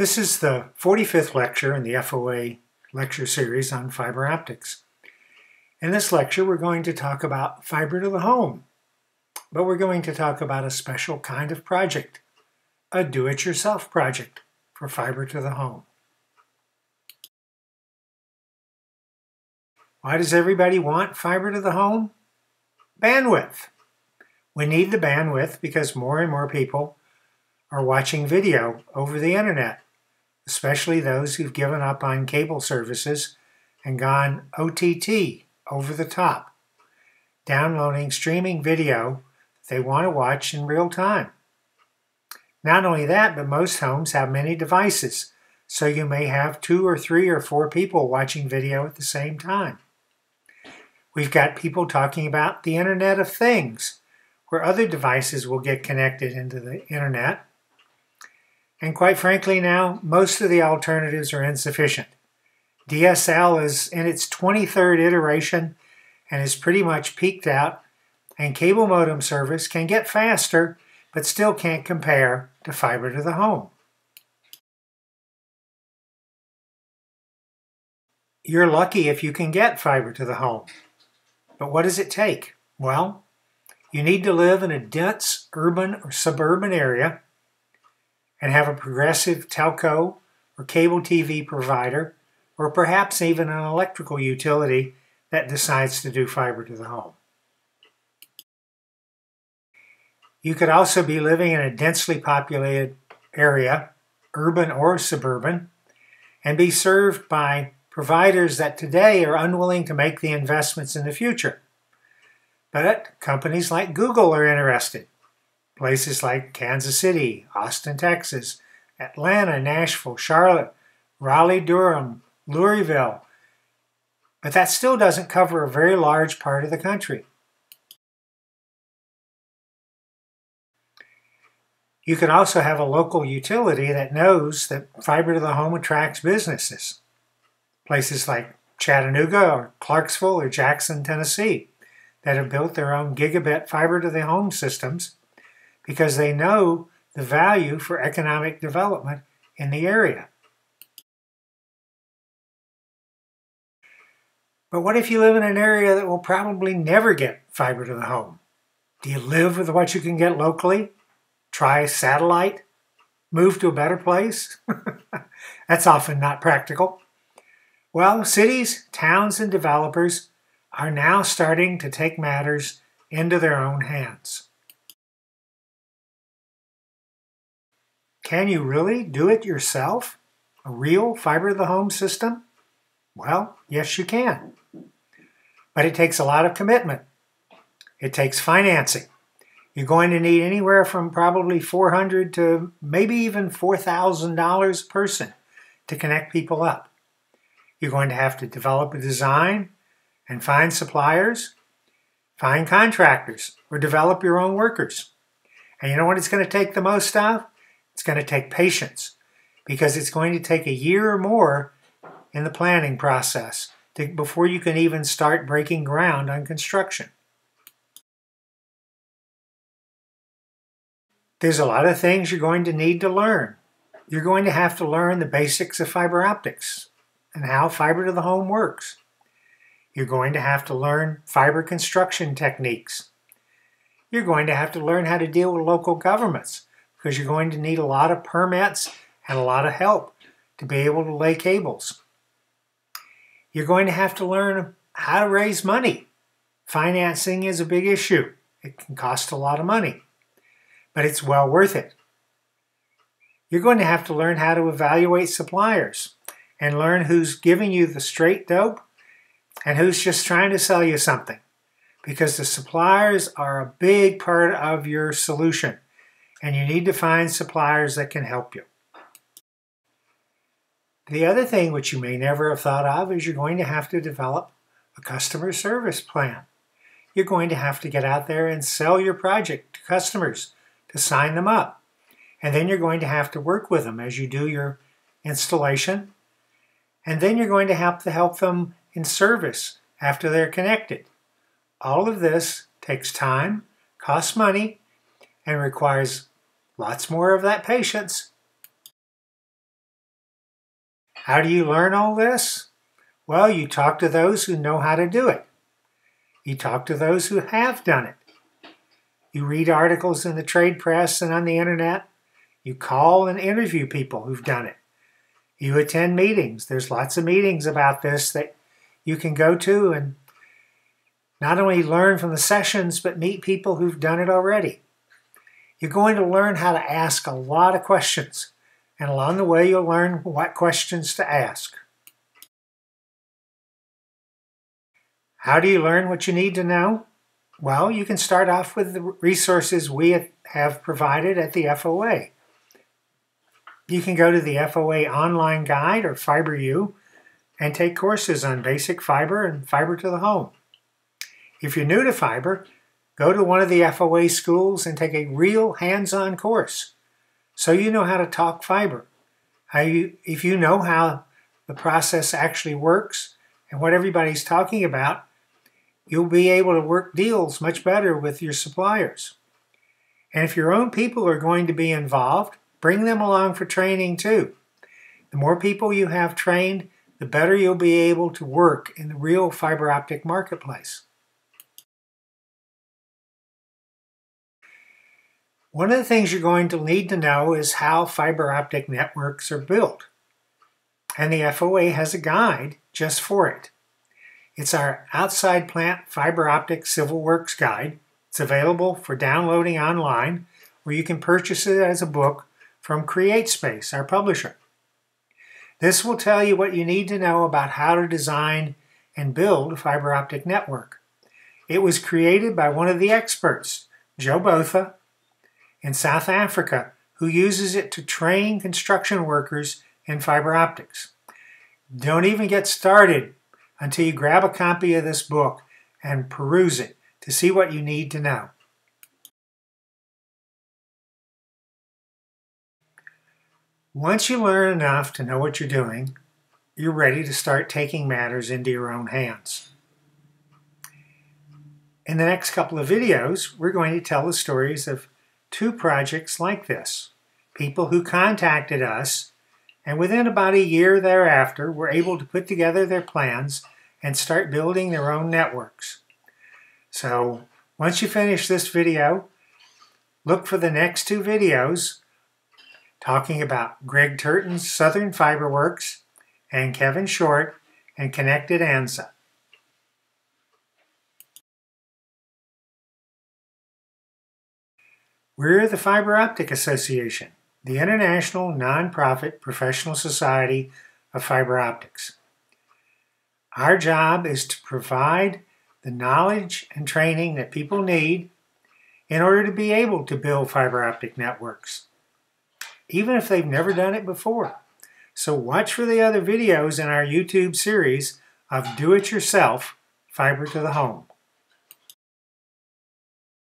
This is the 45th lecture in the FOA lecture series on fiber optics. In this lecture, we're going to talk about fiber to the home, but we're going to talk about a special kind of project, a do-it-yourself project for fiber to the home. Why does everybody want fiber to the home? Bandwidth. We need the bandwidth because more and more people are watching video over the internet, especially those who've given up on cable services and gone OTT, over the top, downloading streaming video they want to watch in real time. Not only that, but most homes have many devices, so you may have 2 or 3 or 4 people watching video at the same time. We've got people talking about the Internet of Things, where other devices will get connected into the internet. And quite frankly now, most of the alternatives are insufficient. DSL is in its 23rd iteration and is pretty much peaked out, and cable modem service can get faster but still can't compare to fiber to the home. You're lucky if you can get fiber to the home. But what does it take? Well, you need to live in a dense urban or suburban area and have a progressive telco or cable TV provider, or perhaps even an electrical utility that decides to do fiber to the home. You could also be living in a densely populated area, urban or suburban, and be served by providers that today are unwilling to make the investments in the future. But companies like Google are interested. Places like Kansas City, Austin, Texas, Atlanta, Nashville, Charlotte, Raleigh, Durham, Louisville, but that still doesn't cover a very large part of the country. You can also have a local utility that knows that fiber to the home attracts businesses. Places like Chattanooga or Clarksville or Jackson, Tennessee, that have built their own gigabit fiber to the home systems because they know the value for economic development in the area. But what if you live in an area that will probably never get fiber to the home? Do you live with what you can get locally? Try satellite? Move to a better place? That's often not practical. Well, cities, towns, and developers are now starting to take matters into their own hands. Can you really do it yourself? A real fiber to the home system? Well, yes, you can. But it takes a lot of commitment. It takes financing. You're going to need anywhere from probably $400 to maybe even $4,000 a person to connect people up. You're going to have to develop a design and find suppliers, find contractors, or develop your own workers. And you know what it's going to take the most of? It's going to take patience, because it's going to take a year or more in the planning process before you can even start breaking ground on construction. There's a lot of things you're going to need to learn. You're going to have to learn the basics of fiber optics and how fiber to the home works. You're going to have to learn fiber construction techniques. You're going to have to learn how to deal with local governments, because you're going to need a lot of permits and a lot of help to be able to lay cables. You're going to have to learn how to raise money. Financing is a big issue. It can cost a lot of money, but it's well worth it. You're going to have to learn how to evaluate suppliers and learn who's giving you the straight dope and who's just trying to sell you something, because the suppliers are a big part of your solution, and you need to find suppliers that can help you. The other thing which you may never have thought of is you're going to have to develop a customer service plan. You're going to have to get out there and sell your project to customers, to sign them up. And then you're going to have to work with them as you do your installation. And then you're going to have to help them in service after they're connected. All of this takes time, costs money, and requires lots more of that patience. How do you learn all this? Well, you talk to those who know how to do it. You talk to those who have done it. You read articles in the trade press and on the internet. You call and interview people who've done it. You attend meetings. There's lots of meetings about this that you can go to and not only learn from the sessions, but meet people who've done it already. You're going to learn how to ask a lot of questions, and along the way you'll learn what questions to ask. How do you learn what you need to know? Well, you can start off with the resources we have provided at the FOA. You can go to the FOA online guide or FiberU and take courses on basic fiber and fiber to the home. If you're new to fiber, go to one of the FOA schools and take a real hands-on course so you know how to talk fiber. If you know how the process actually works and what everybody's talking about, you'll be able to work deals much better with your suppliers. And if your own people are going to be involved, bring them along for training too. The more people you have trained, the better you'll be able to work in the real fiber optic marketplace. One of the things you're going to need to know is how fiber optic networks are built. And the FOA has a guide just for it. It's our Outside Plant Fiber Optic Civil Works Guide. It's available for downloading online, or you can purchase it as a book from CreateSpace, our publisher. This will tell you what you need to know about how to design and build a fiber optic network. It was created by one of the experts, Joe Botha, in South Africa, who uses it to train construction workers in fiber optics. Don't even get started until you grab a copy of this book and peruse it to see what you need to know. Once you learn enough to know what you're doing, you're ready to start taking matters into your own hands. In the next couple of videos, we're going to tell the stories of two projects like this. People who contacted us, and within about a year thereafter, were able to put together their plans and start building their own networks. So once you finish this video, look for the next two videos talking about Greg Turton's Southern Fiberworks and Kevin Short and Connected ANZA. We're the Fiber Optic Association, the international nonprofit professional society of fiber optics. Our job is to provide the knowledge and training that people need in order to be able to build fiber optic networks, even if they've never done it before. So watch for the other videos in our YouTube series of Do It Yourself Fiber to the Home.